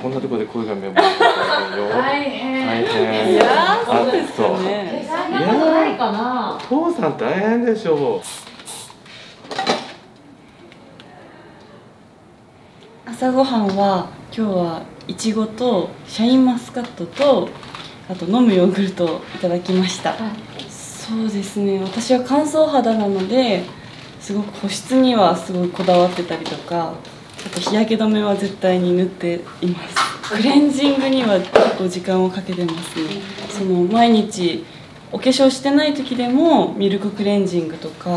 こんなところで声がめぼれてたよ。大変。いや、そうですよね。大変ないかな。父さん大変でしょう。朝ごはんは今日はイチゴとシャインマスカットとあと飲むヨーグルトをいただきました。そうですね。私は乾燥肌なので、すごく保湿にはすごいこだわってたりとか。あと日焼け止めは絶対に塗っています。クレンジングには結構時間をかけてますね。その毎日お化粧してない時でもミルククレンジングとか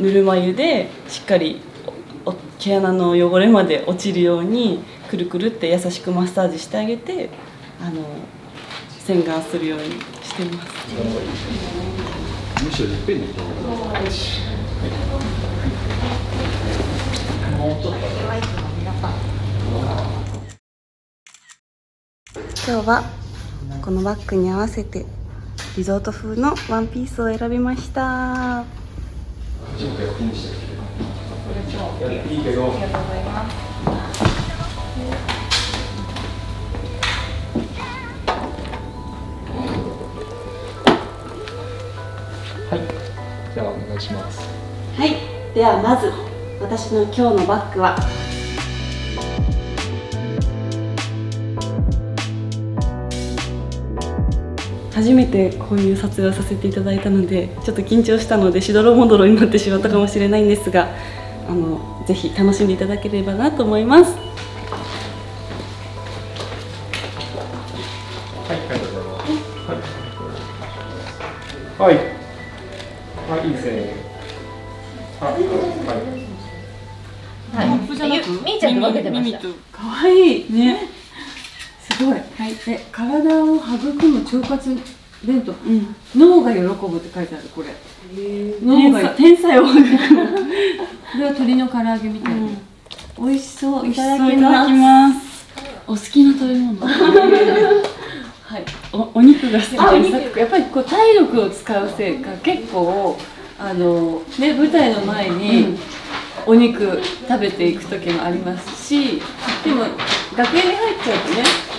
ぬるま湯でしっかり毛穴の汚れまで落ちるようにくるくるって優しくマッサージしてあげて洗顔するようにしてます。むしろいっぺんに今日はこのバッグに合わせてリゾート風のワンピースを選びました。はい、ではお願いします。はい、ではまず私の今日のバッグは初めてこういう撮影をさせていただいたのでちょっと緊張したのでしどろもどろになってしまったかもしれないんですがぜひ楽しんでいただければなと思います。はい、はい、いいですね。はい耳と可愛いね。すごい。はい。で、体を育む腸活弁当。脳が喜ぶって書いてあるこれ。脳が天才を。これは鶏の唐揚げみたいな。美味しそう。いただきます。お好きな食べ物。はい。お肉が好きです。やっぱりこう体力を使うせいか結構ね舞台の前に。お肉食べていく時もありますし、でも楽屋に入っちゃ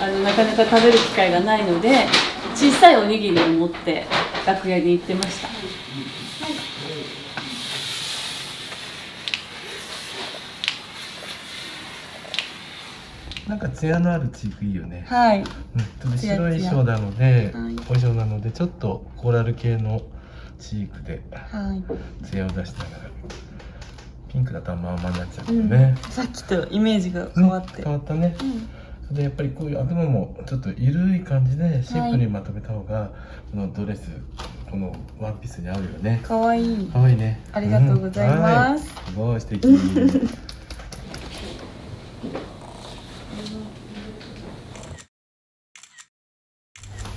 うとねなかなか食べる機会がないので小さいおにぎりを持って楽屋に行ってました。なんかツヤのあるチークいいよね。はい。白い衣装なので、ちょっとコーラル系のチークでツヤを出しながら。ピンクだとまんまになっちゃったね、うん、さっきとイメージが変わって、変わったね、うん、でやっぱりこういう頭もちょっと緩い感じでシンプルにまとめた方が、このドレスこのワンピースに合うよね。かわいい。かわいいね。ありがとうございます、すごい素敵。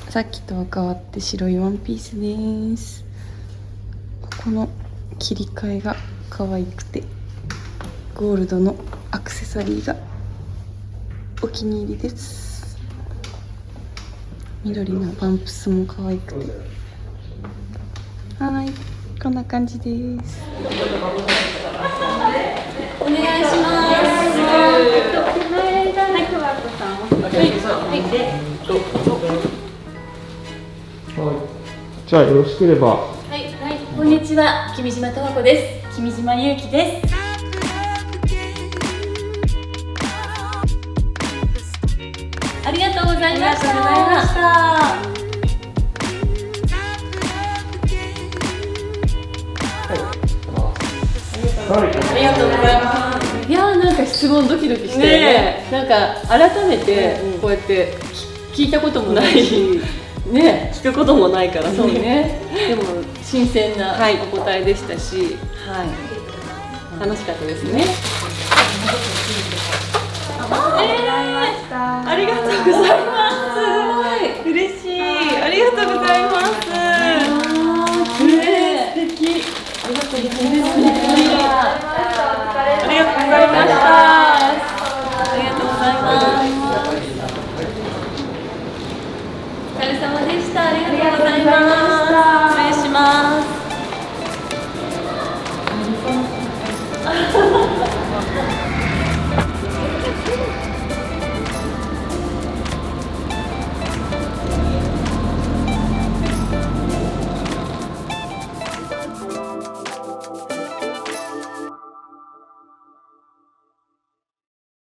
さっきとは変わって白いワンピースです。この切り替えが可愛くてゴールドのアクセサリーがお気に入りです。緑のパンプスも可愛くて、はい、こんな感じです。お願いします。じゃあよろしければ。はい、はい、こんにちは、君島十和子です。君島ゆうきです。ありがとうございました。ありがとうございます。いやー、なんか質問ドキドキしてね、なんか改めてこうやって聞いたこともないし。ね、聞くこともないからね。そうね。でも新鮮なお答えでしたし、はい、楽しかったですね。ありがとうございます。嬉しい。ありがとうございます。素敵。ありがとうございます。りました。ありがとうございます。お疲れ様でした。ありがとうございます。